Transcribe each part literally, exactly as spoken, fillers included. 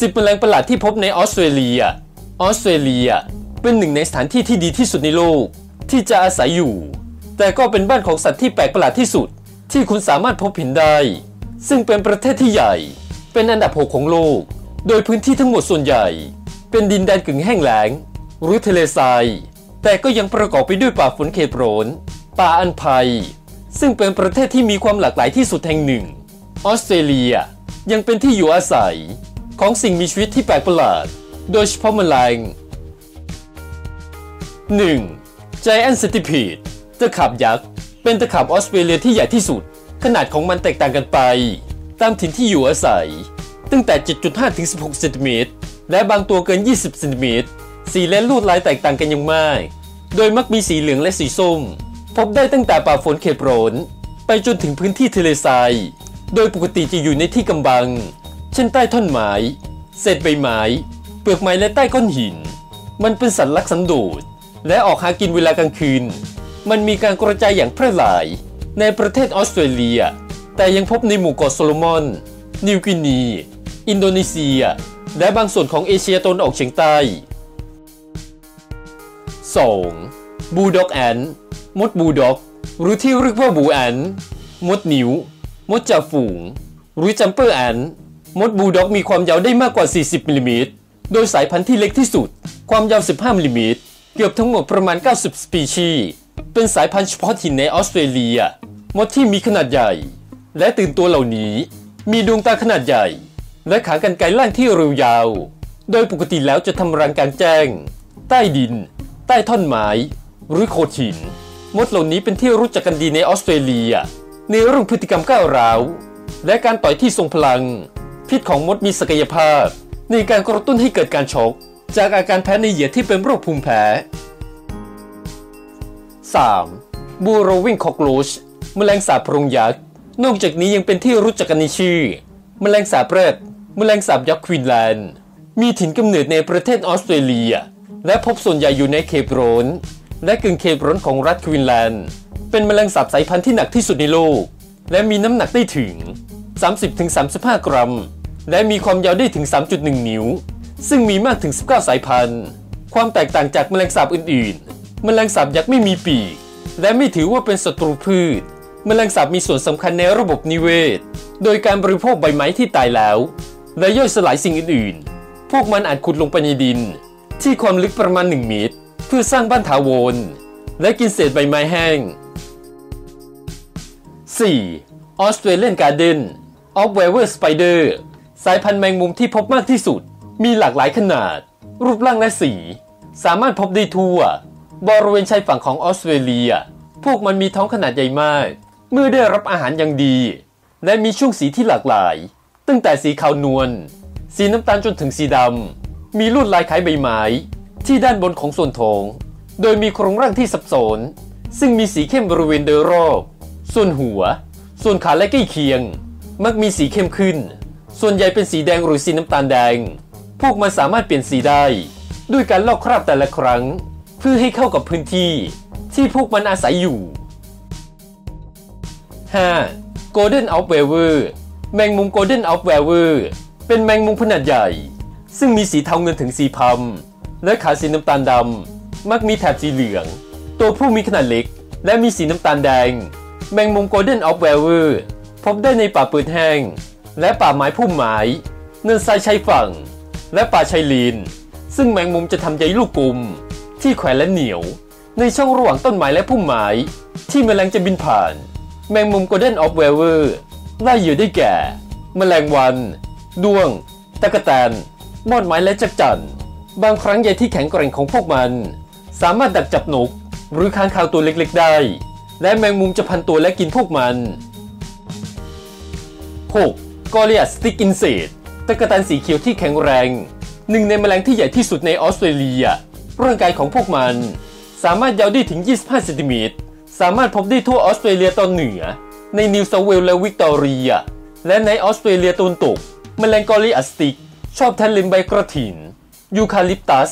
สิบแมลงประหลาดที่พบในออสเตรเลียออสเตรเลียเป็นหนึ่งในสถานที่ที่ดีที่สุดในโลกที่จะอาศัยอยู่แต่ก็เป็นบ้านของสัตว์ที่แปลกประหลาดที่สุดที่คุณสามารถพบเห็นได้ซึ่งเป็นประเทศที่ใหญ่เป็นอันดับหกของโลกโดยพื้นที่ทั้งหมดส่วนใหญ่เป็นดินแดนกึ่งแห้งแล้งหรือทะเลทรายแต่ก็ยังประกอบไปด้วยป่าฝนเขตร้อนป่าอันภัยซึ่งเป็นประเทศที่มีความหลากหลายที่สุดแห่งหนึ่งออสเตรเลียยังเป็นที่อยู่อาศัยของสิ่งมีชีวิตที่แปลกประหลาดโดยเฉพาะแมลง หนึ่ง. Giant Centipede ตะขาบยักษ์เป็นตะขาบออสเตรเลียที่ใหญ่ที่สุดขนาดของมันแตกต่างกันไปตามถิ่นที่อยู่อาศัยตั้งแต่ เจ็ดจุดห้า ถึง สิบหก เซนติเมตรและบางตัวเกิน ยี่สิบ เซนติเมตรสีและลวดลายแตกต่างกันอย่างมากโดยมักมีสีเหลืองและสีส้มพบได้ตั้งแต่ป่าฝนเขตร้อนไปจนถึงพื้นที่ทะเลทรายโดยปกติจะอยู่ในที่กำบังเช่นใต้ท่อนไม้เศษใบไม้เปลือกไม้และใต้ก้อนหินมันเป็นสัตว์ลักสันโดษและออกหากินเวลากลางคืนมันมีการกระจายอย่างแพร่หลายในประเทศออสเตรเลียแต่ยังพบในหมู่เกาะโซโลมอนนิวกินีอินโดนีเซียและบางส่วนของเอเชียตะวันออกเฉียงใต้ สอง. บูลด็อกแอนท์มดบูลด็อกหรือที่เรียกว่าบูแอนท์มดนิ้วมดจ่าฝูงหรือจัมเปอร์แอนท์มดบูลด็อกมีความยาวได้มากกว่าสี่สิบมิลลิเมตรโดยสายพันธุ์ที่เล็กที่สุดความยาวสิบห้ามิลลิเมตรเกือบทั้งหมดประมาณเก้าสิบสปีชีส์เป็นสายพันธุ์เฉพาะถิ่นในออสเตรเลียมดที่มีขนาดใหญ่และตื่นตัวเหล่านี้มีดวงตาขนาดใหญ่และขากรรไกรล่างที่เรียวยาวโดยปกติแล้วจะทำรังกลางแจ้งใต้ดินใต้ท่อนไม้หรือโขดหินมดเหล่านี้เป็นที่รู้จักกันดีในออสเตรเลียในเรื่องพฤติกรรมก้าวร้าวและการต่อยที่ทรงพลังพิษของมดมีศักยภาพในการกระตุ้นให้เกิดการช็อกจากอาการแพ้ในเหยื่อที่เป็นโรคภูมิแพ้ สาม. Burrowing Cockroach แมลงสาบโพรงยักษ์นอกจากนี้ยังเป็นที่รู้จักกันในชื่อแมลงสาบแรดแมลงสาบยักษ์ควีนแลนด์มีถิ่นกำเนิดในประเทศออสเตรเลียและพบส่วนใหญ่อยู่ในเขตร้อนและกึ่งเขตร้อนของรัฐควีนแลนด์เป็นแมลงสาบสายพันธุ์ที่หนักที่สุดในโลกและมีน้ำหนักได้ถึง สามสิบถึงสามสิบห้า กรัมและมีความยาวได้ถึง สามจุดหนึ่ง นิ้วซึ่งมีมากถึงสิบเก้าสายพันธุ์ความแตกต่างจากแมลงสาบอื่นๆแมลงสาบยักษ์ไม่มีปีกและไม่ถือว่าเป็นศัตรูพืชแมลงสาบมีส่วนสำคัญในระบบนิเวศโดยการบริโภคใบไม้ที่ตายแล้วและย่อยสลายสิ่งอื่นๆพวกมันอาจขุดลงไปในดินที่ความลึกประมาณหนึ่งเมตรเพื่อสร้างบ้านถาวรและกินเศษใบไม้แห้ง สี่. Australian Garden Orb Weaver Spider สายพันธุ์แมงมุมที่พบมากที่สุดมีหลากหลายขนาดรูปร่างและสีสามารถพบได้ทั่วบริเวณชายฝั่งของออสเตรเลียพวกมันมีท้องขนาดใหญ่มากเมื่อได้รับอาหารอย่างดีและมีช่วงสีที่หลากหลายตั้งแต่สีขาวนวลสีน้ำตาลจนถึงสีดำมีลวดลายคล้ายใบไม้ที่ด้านบนของส่วนท้องโดยมีโครงร่างที่ซับซ้อนซึ่งมีสีเข้มบริเวณโดยรอบส่วนหัวส่วนขาและใกล้เคียงมักมีสีเข้มขึ้นส่วนใหญ่เป็นสีแดงหรือสีน้ำตาลแดงพวกมันสามารถเปลี่ยนสีได้ด้วยการลอกคราบแต่ละครั้งเพื่อให้เข้ากับพื้นที่ที่พวกมันอาศัยอยู่ ห้า. Golden Orb Weaver แมงมุม Golden Orb Weaver เป็นแมงมุมขนาดใหญ่ซึ่งมีสีเทาเงินถึงสีพรมและขาสีน้ำตาลดำมักมีแถบสีเหลืองตัวผู้มีขนาดเล็กและมีสีน้ำตาลแดงแมงมุม Golden Orb Weaver พบได้ในป่าปืนแห้งและป่าไม้พุ่มไม้เนินทรายชายฝั่งและป่าชายเลนซึ่งแมงมุมจะทำใยลูกกลมที่แขวนและเหนียวในช่องระหว่างต้นไม้และพุ่มไม้ที่แมลงจะบินผ่านแมงมุม Golden Orb Weaver ล่าเหยื่อได้แก่แมลงวันด้วงตะกะแตนมอดไม้และจักจั่นบางครั้งใยที่แข็งแกร่งของพวกมันสามารถดักจับนกหรือค้างคาวตัวเล็กๆได้และแมงมุมจะพันตัวและกินพวกมัน หก. Goliath Stick Insect ตะกะแตนสีเขียวที่แข็งแรงหนึ่งในแมลงที่ใหญ่ที่สุดในออสเตรเลียร่างกายของพวกมันสามารถยาวได้ถึงยี่สิบห้าเซนติเมตรสามารถพบได้ทั่วออสเตรเลียตอนเหนือในนิวเซาท์เวลส์และวิกตอเรียและในออสเตรเลียตะวันตกแมลงกอริอัสติกชอบทานลิมใบกระถินยูคาลิปตัส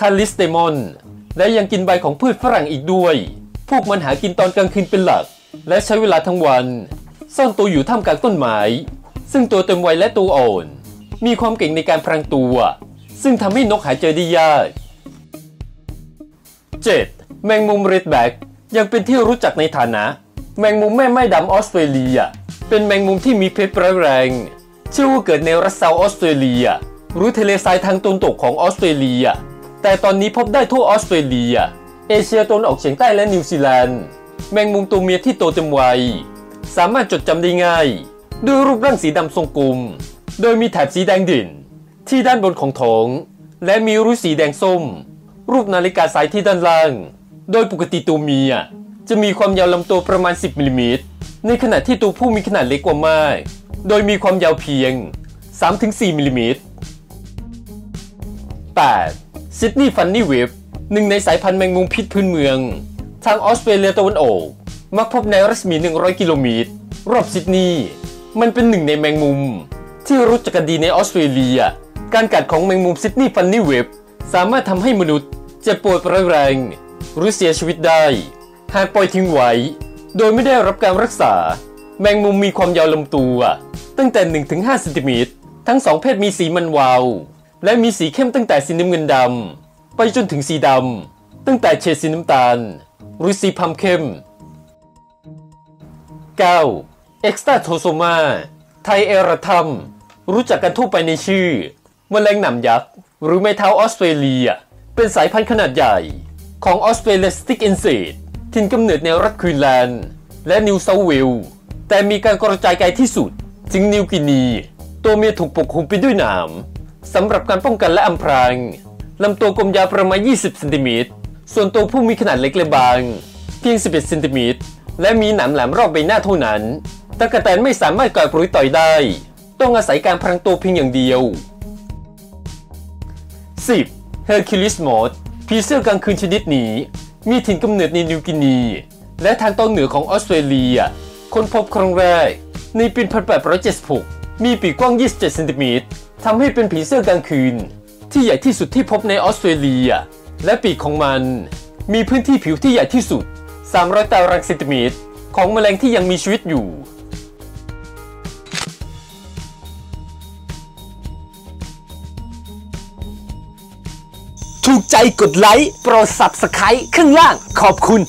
คาลิสเตมอนและยังกินใบของพืชฝรั่งอีกด้วยพวกมันหากินตอนกลางคืนเป็นหลักและใช้เวลาทั้งวันซ่อนตัวอยู่ท่ามกลางต้นไม้ซึ่งตัวเต็มวัยและตัวอ่อน มีความเก่งในการพรางตัวซึ่งทำให้นกหาเจอได้ยาก เจ็ด. แมงมุมเรดแบ็กยังเป็นที่รู้จักในฐานะแมงมุมแม่ไม้ดำออสเตรเลียเป็นแมงมุมที่มีพิษร้ายแรงเชื่อว่าเกิดในรัสเซาออสเตรเลียหรือทะเลทรายทางตะวันตกของออสเตรเลียแต่ตอนนี้พบได้ทั่วออสเตรเลียเอเชียตะวันออกเฉียงใต้และนิวซีแลนด์แมงมุมตัวเมียที่โตเต็มวัยสามารถจดจำได้ง่ายด้วยรูปร่างสีดำทรงกลมโดยมีแถบสีแดงเด่นที่ด้านบนของท้องและมีรูสีแดงส้มรูปนาฬิกาสายที่ด้านล่างโดยปกติตัวเมียจะมีความยาวลำตัวประมาณสิบมิลลิเมตรในขณะที่ตัวผู้มีขนาดเล็กกว่ามากโดยมีความยาวเพียง สามถึงสี่ มิลลิเมตร แปด. ซิดนีย์ฟันนี่เว็บหนึ่งในสายพันธุ์แมงมุมพิษพื้นเมืองทางออสเตรเลียตะวันออกมักพบในรัศมีหนึ่งร้อยกิโลเมตรรอบซิดนีย์มันเป็นหนึ่งในแมงมุมที่รู้จักกันดีในออสเตรเลียการกัดของแมงมุมซิดนีย์ฟันนี่เว็บสามารถทำให้มนุษย์เจ็บปวดร้ายแรงหรือเสียชีวิตได้หากปล่อยทิ้งไว้โดยไม่ได้รับการรักษาแมงมุมมีความยาวลำตัวตั้งแต่ หนึ่งถึงห้า เซนติเมตรทั้งสองเพศมีสีมันวาวและมีสีเข้มตั้งแต่สีน้ำเงินดำไปจนถึงสีดำตั้งแต่เฉดสีน้ำตาลหรือสีพามเข้ม เก้า. เอ็กซ์ตราโทโซมาไทเอราทัมรู้จักกันทั่วไปในชื่อแมลงหนามยักษ์หรือไม้เท้าออสเตรเลียเป็นสายพันธุ์ขนาดใหญ่ของ Australian Stick Insect ถิ่นกำเนิดในรัฐควีนแลนด์และนิวเซาท์เวลส์แต่มีการกระจายไกลที่สุดถึงนิวกินีตัวเมียถูกปกคลุมไปด้วยหนามสำหรับการป้องกันและอำพรางลำตัวกลมยาวประมาณยี่สิบเซนติเมตรส่วนตัวผู้มีขนาดเล็กและบางเพียงสิบเอ็ดเซนติเมตรและมีหนามแหลมรอบใบหน้าเท่านั้นตั๊กแตนไม่สามารถกัดหรือต่อยได้ต้องอาศัยการพรางตัวเพียงอย่างเดียว สิบ. Hercules Mothผีเสื้อกลางคืนชนิดนี้มีถิ่นกำเนิดในนิวกินีและทางตอนเหนือของออสเตรเลียค้นพบครั้งแรกในปี หนึ่งพันแปดร้อยเจ็ดสิบหก มีปีกกว้าง ยี่สิบเจ็ด เซนติเมตรทำให้เป็นผีเสื้อกลางคืนที่ใหญ่ที่สุดที่พบในออสเตรเลียและปีกของมันมีพื้นที่ผิวที่ใหญ่ที่สุดสามร้อยตารางเซนติเมตรของแมลงที่ยังมีชีวิตอยู่ ถูกใจกดไลค์โปรด Subscribe ข้างล่างขอบคุณ